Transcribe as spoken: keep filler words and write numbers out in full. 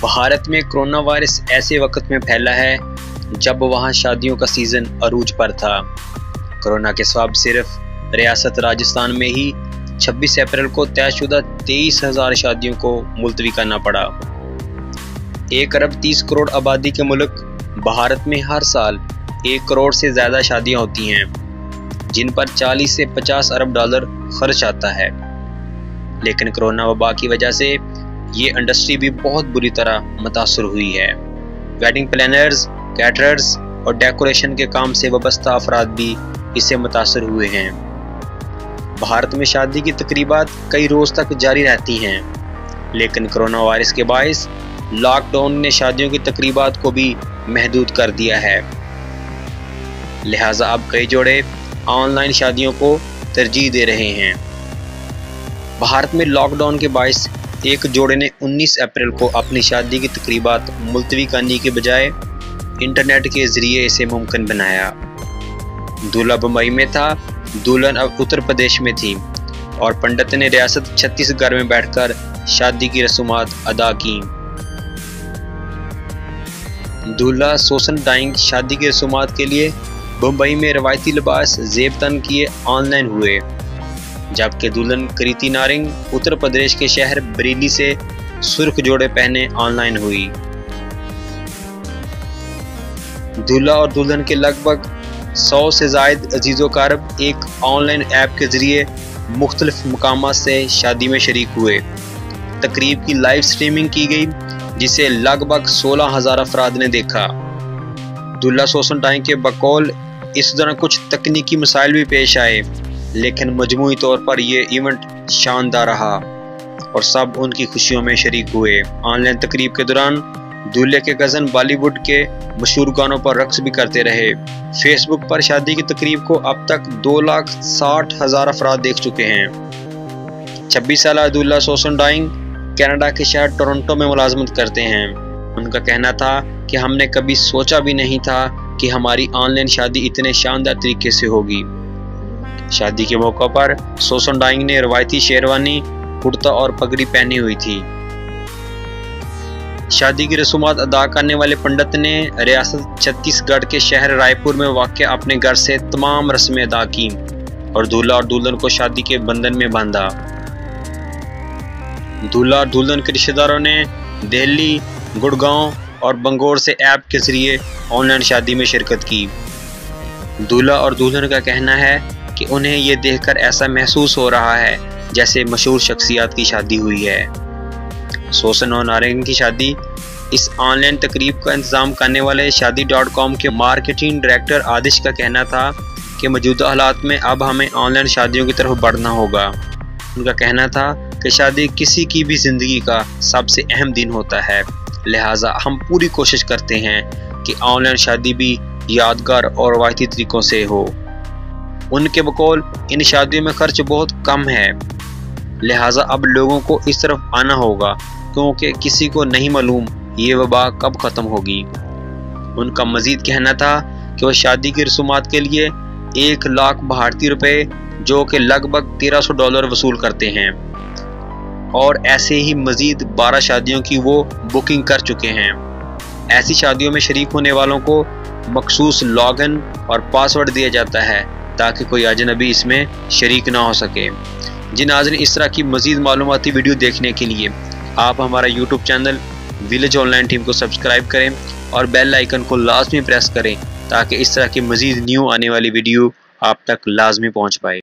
भारत में corona virus ऐसे वक्त में फैला है जब वहां शादियों का सीजन अरूज पर था। कोरोना के सबब सिर्फ रियासत राजस्थान में ही छब्बीस अप्रैल को तयशुदा तेईस हजार शादियों को मुलतवी करना पड़ा। एक अरब तीस करोड़ आबादी के मुल्क भारत में हर साल एक करोड़ से ज़्यादा शादियां होती हैं, जिन पर चालीस से पचास अरब डॉलर खर्च आता है। लेकिन कोरोना वबा की वजह से ये इंडस्ट्री भी बहुत बुरी तरह मुतासर हुई है। वेडिंग प्लानर्स, कैटरर्स और डेकोरेशन के काम से वाबस्ता अफराद भी इससे मुतासर हुए हैं। भारत में शादी की तकरीबात कई रोज़ तक जारी रहती हैं, लेकिन कोरोना वायरस के बायस लॉकडाउन ने शादियों की तकरीबात को भी महदूद कर दिया है। लिहाजा अब कई जोड़े ऑनलाइन शादियों को तरजीह दे रहे हैं। भारत में लॉकडाउन के बायस एक जोड़े ने उन्नीस अप्रैल को अपनी शादी की तकरीबात मुलतवी करने के बजाय इंटरनेट के ज़रिए इसे मुमकिन बनाया। दूल्हा बम्बई में था, दुल्हन अब उत्तर प्रदेश में थी और पंडित ने रियासत छत्तीसगढ़ में बैठकर शादी की रसूमात अदा की। दूल्हा सोसन डाई शादी की रसूमात के लिए बम्बई में रवायती लिबास जेब तन किए ऑनलाइन हुए, जबकि दुल्हन कृति नारंग उत्तर प्रदेश के शहर बरेली से सुर्ख जोड़े पहने ऑनलाइन हुई। दूल्हा और दुल्हन के लगभग सौ से ज़ायद अजीज़ो कारब एक ऑनलाइन ऐप के ज़रिए मुख्तलिफ मकामात से शादी में शरीक हुए। तकरीब की लाइव स्ट्रीमिंग की गई, जिसे लगभग सोलह हज़ार अफराद ने देखा। दूल्हा सोसन डाई के बकौल इस दौरान कुछ तकनीकी मसाइल भी पेश आए, लेकिन मजमूई तौर पर यह इवेंट शानदार रहा और सब उनकी खुशियों में शरीक हुए। ऑनलाइन तकरीब के दौरान दूल्हे के कज़न बॉलीवुड के मशहूर गानों पर रक्स भी करते रहे। फेसबुक पर शादी की तकरीब को अब तक दो लाख साठ हज़ार अफराद देख चुके हैं। छब्बीस साल दूल्हा सोसन डाई कनाडा के शहर टोरंटो में मुलाजमत करते हैं। उनका कहना था कि हमने कभी सोचा भी नहीं था कि हमारी ऑनलाइन शादी इतने शानदार तरीके से होगी। शादी के मौके पर सोसन डाइंग ने रवायती शेरवानी, कुर्ता और पगड़ी पहनी हुई थी। शादी की रसूमात अदा करने वाले पंडित ने रियासत छत्तीसगढ़ के शहर रायपुर में वाक़ अपने घर से तमाम रस्में अदा की और दूल्हा और दुल्हन को शादी के बंधन में बांधा। दूल्हा और दुल्हन के रिश्तेदारों ने दिल्ली, गुड़गांव और बंगौर से ऐप के ज़रिए ऑनलाइन शादी में शिरकत की। दूल्हा और दुल्हन का कहना है कि उन्हें ये देखकर ऐसा महसूस हो रहा है जैसे मशहूर शख्सियत की शादी हुई है। सोसन और नारंग की शादी इस ऑनलाइन तकरीब का इंतज़ाम करने वाले शादी डॉट कॉम के मार्केटिंग डायरेक्टर आदिश का कहना था कि मौजूदा हालात में अब हमें ऑनलाइन शादियों की तरफ बढ़ना होगा। उनका कहना था कि शादी किसी की भी ज़िंदगी का सबसे अहम दिन होता है, लिहाजा हम पूरी कोशिश करते हैं कि ऑनलाइन शादी भी यादगार और रवायती तरीक़ों से हो। उनके बकौल इन शादियों में खर्च बहुत कम है, लिहाजा अब लोगों को इस तरफ आना होगा क्योंकि किसी को नहीं मालूम ये वबा कब ख़त्म होगी। उनका मज़ीद कहना था कि वह शादी की रसूमात के लिए एक लाख भारतीय रुपए जो कि लगभग तेरह सौ डॉलर वसूल करते हैं और ऐसे ही मज़ीद बारह शादियों की वो बुकिंग कर चुके हैं। ऐसी शादियों में शरीक होने वालों को मखसूस लॉगिन और पासवर्ड दिया जाता है ताकि कोई अजनबी इसमें शरीक ना हो सके। जी नाज़रीन, इस तरह की मज़ीद मालूमाती वीडियो देखने के लिए आप हमारा YouTube channel village online team को सब्सक्राइब करें और बेल आइकन को लाजमी प्रेस करें ताकि इस तरह की मज़ीद न्यू आने वाली वीडियो आप तक लाजमी पहुँच पाए।